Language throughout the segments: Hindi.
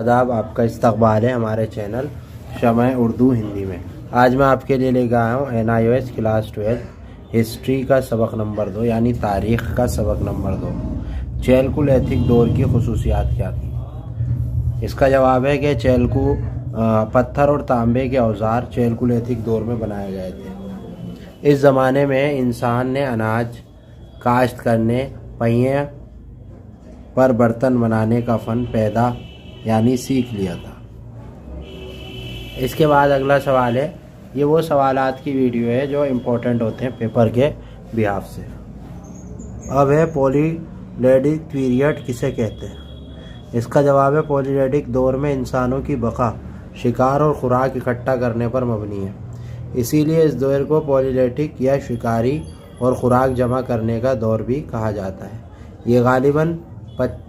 आदाब, आपका इस्तकबाल है हमारे चैनल शमाए उर्दू हिंदी में। आज मैं आपके लिए लेकर आया हूँ NIOS क्लास 12 हिस्ट्री का सबक नंबर 2 यानी तारीख़ का सबक नंबर 2 चेल्कोलिथिक दौर की खसूसियात क्या थी। इसका जवाब है कि चेल्कू पत्थर और तांबे के औजार चेल्कोलिथिक दौर में बनाए गए थे। इस ज़माने में इंसान ने अनाज काश्त करने, पहिए पर बर्तन बनाने का फ़न पैदा यानी सीख लिया था। इसके बाद अगला सवाल है, ये वो सवालात की वीडियो है जो इम्पोर्टेंट होते हैं पेपर के बिहाफ से। अब है पॉलीलिथिक पीरियड किसे कहते हैं। इसका जवाब है पॉलीलिथिक दौर में इंसानों की बका शिकार और ख़ुराक इकट्ठा करने पर मबनी है, इसीलिए इस दौर को पॉलीलिथिक या शिकारी और ख़ुराक जमा करने का दौर भी कहा जाता है। ये गालिबन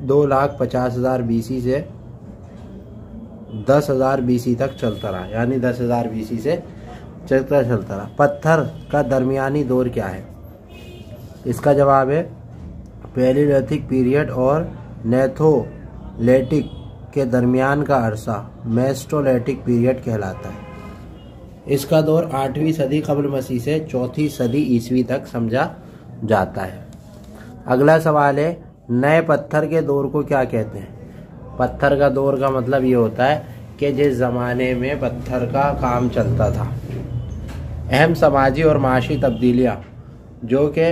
2,50,000 BC से 10,000 BC तक चलता रहा, यानी 10,000 BC से चलता रहा। पत्थर का दरमियानी दौर क्या है। इसका जवाब है पैलेओलिथिक पीरियड और नेथोलिथिक के दरमियान का अरसा मेसोलिथिक पीरियड कहलाता है। इसका दौर 8वीं सदी कब्ल मसीह से 4वीं सदी ईस्वी तक समझा जाता है। अगला सवाल है, नए पत्थर के दौर को क्या कहते हैं। पत्थर का दौर का मतलब ये होता है कि जिस ज़माने में पत्थर का काम चलता था। अहम समाजी और माशी तब्दीलियाँ जो कि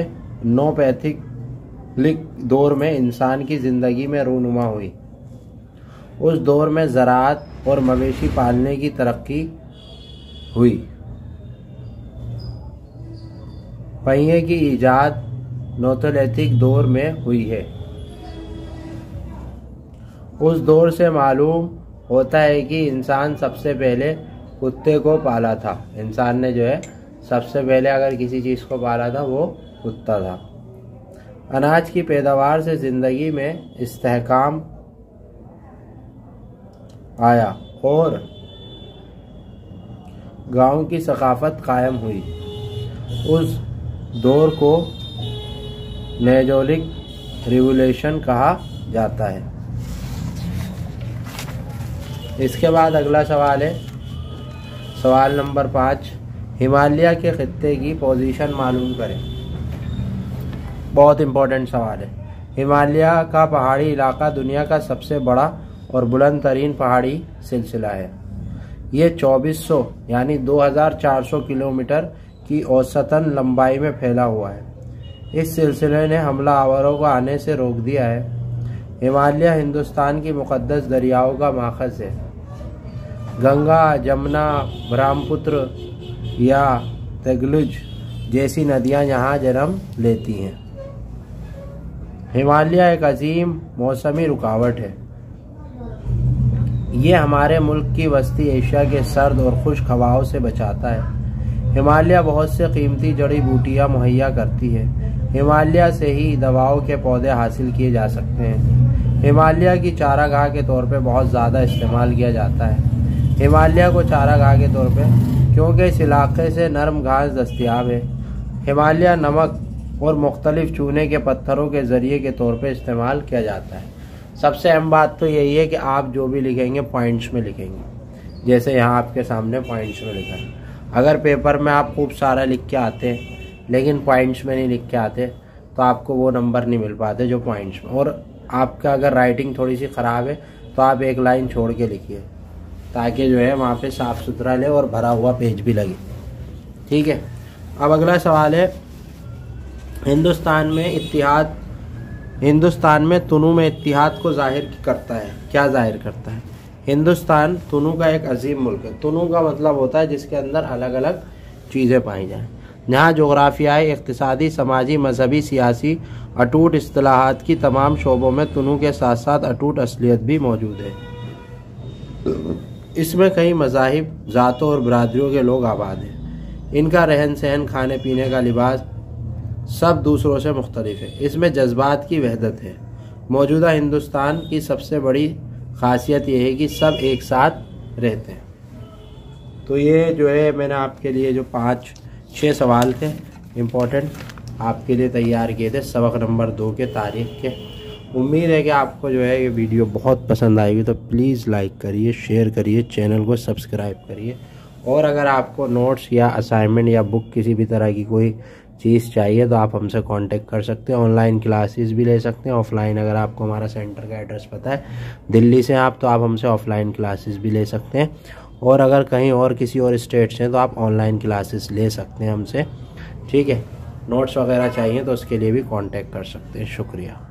नोपैथिक दौर में इंसान की ज़िंदगी में रूनुमा हुई। उस दौर में ज़राअत और मवेशी पालने की तरक्की हुई, पहिए की ईजाद नोतोलिथिक दौर में हुई है। उस दौर से मालूम होता है कि इंसान सबसे पहले कुत्ते को पाला था। इंसान ने जो है सबसे पहले अगर किसी चीज़ को पाला था वो कुत्ता था। अनाज की पैदावार से ज़िंदगी में इस्तेहकाम आया और गांव की सकाफत कायम हुई। उस दौर को मेजोलिक रिवोल्यूशन कहा जाता है। इसके बाद अगला सवाल है सवाल नंबर 5, हिमालय के खित्ते की पोजीशन मालूम करें। बहुत इम्पोर्टेंट सवाल है। हिमालय का पहाड़ी इलाका दुनिया का सबसे बड़ा और बुलंद तरीन पहाड़ी सिलसिला है। ये 2400 यानी 2400 किलोमीटर की औसतन लंबाई में फैला हुआ है। इस सिलसिले ने हमला आवरों को आने से रोक दिया है। हिमालय हिंदुस्तान की मुक़द्दस दरियाओं का माखज़ है। गंगा, जमुना, ब्रह्मपुत्र या तलुज जैसी नदियां यहां जन्म लेती हैं। हिमालय एक अजीम मौसमी रुकावट है। ये हमारे मुल्क की वस्ती एशिया के सर्द और खुश्क हवाओं से बचाता है। हिमालय बहुत से कीमती जड़ी बूटियां मुहैया करती है। हिमालय से ही दवाओं के पौधे हासिल किए जा सकते हैं। हिमालय की चारागाह के तौर पे बहुत ज़्यादा इस्तेमाल किया जाता है। हिमालय को चारागाह के तौर पे क्योंकि इस इलाके से नरम घास दस्तियाब है। हिमालय नमक और मुख्तलिफ चूने के पत्थरों के ज़रिए के तौर पे इस्तेमाल किया जाता है। सबसे अहम बात तो यही है कि आप जो भी लिखेंगे पॉइंट्स में लिखेंगे, जैसे यहाँ आपके सामने पॉइंट्स में लिखा है। अगर पेपर में आप खूब सारा लिख के आते हैं लेकिन पॉइंट्स में नहीं लिख के आते तो आपको वो नंबर नहीं मिल पाते जो पॉइंट्स में। और आपका अगर राइटिंग थोड़ी सी ख़राब है तो आप एक लाइन छोड़ के लिखिए ताकि जो है वहाँ पे साफ़ सुथरा ले और भरा हुआ पेज भी लगे। ठीक है, अब अगला सवाल है हिंदुस्तान में तनू में इतिहाद को ज़ाहिर करता है। क्या ज़ाहिर करता है। हिंदुस्तान तनू का एक अजीम मुल्क है। तनू का मतलब होता है जिसके अंदर अलग अलग चीज़ें पाई जाएँ। यहाँ जोग्राफियाई, इक़्तिसादी, समाजी, मजहबी, सियासी अटूट इस्तलाहात की तमाम शोबों में तनू के साथ साथ अटूट असलियत भी मौजूद है। इसमें कई मज़ाहिब, ज़ातों और बरादरियों के लोग आबाद हैं। इनका रहन सहन, खाने पीने का लिबास सब दूसरों से मुख्तलिफ है। इसमें जज्बात की वहदत है। मौजूदा हिंदुस्तान की सबसे बड़ी खासियत यह है कि सब एक साथ रहते हैं। तो ये जो है मैंने आपके लिए जो 5-6 सवाल थे इम्पोर्टेंट आपके लिए तैयार किए थे सबक नंबर 2 के तारीख़ के। उम्मीद है कि आपको जो है ये वीडियो बहुत पसंद आएगी, तो प्लीज़ लाइक करिए, शेयर करिए, चैनल को सब्सक्राइब करिए। और अगर आपको नोट्स या असाइनमेंट या बुक किसी भी तरह की कोई चीज़ चाहिए तो आप हमसे कांटेक्ट कर सकते हैं। ऑनलाइन क्लासेस भी ले सकते हैं, ऑफ़लाइन। अगर आपको हमारा सेंटर का एड्रेस पता है, दिल्ली से आप, तो आप हमसे ऑफ़लाइन क्लासेस भी ले सकते हैं। और अगर कहीं और किसी और स्टेट से हैं तो आप ऑनलाइन क्लासेस ले सकते हैं हमसे, ठीक है। नोट्स वगैरह चाहिए तो उसके लिए भी कांटेक्ट कर सकते हैं। शुक्रिया।